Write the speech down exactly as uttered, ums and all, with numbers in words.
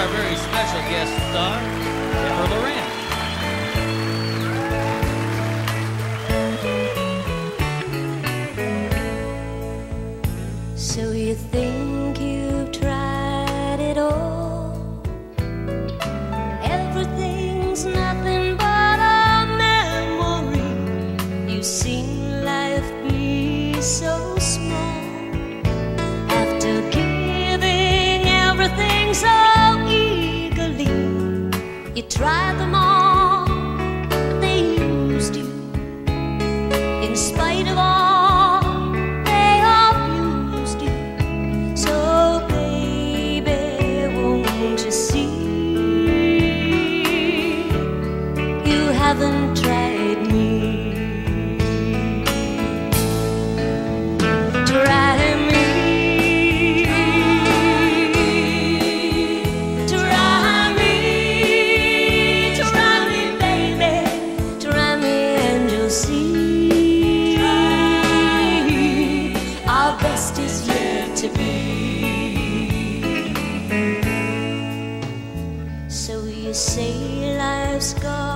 our very special guest star, Deborah Lauren. So you think you've tried it all? Everything's nothing but a memory. You've seen life be so small. After giving everything so eagerly, you tried them all, but they used you. In spite of all, you haven't tried me. Try me, try me, try me, baby. Try me and you'll see our best is yet to be. So you say life's gone.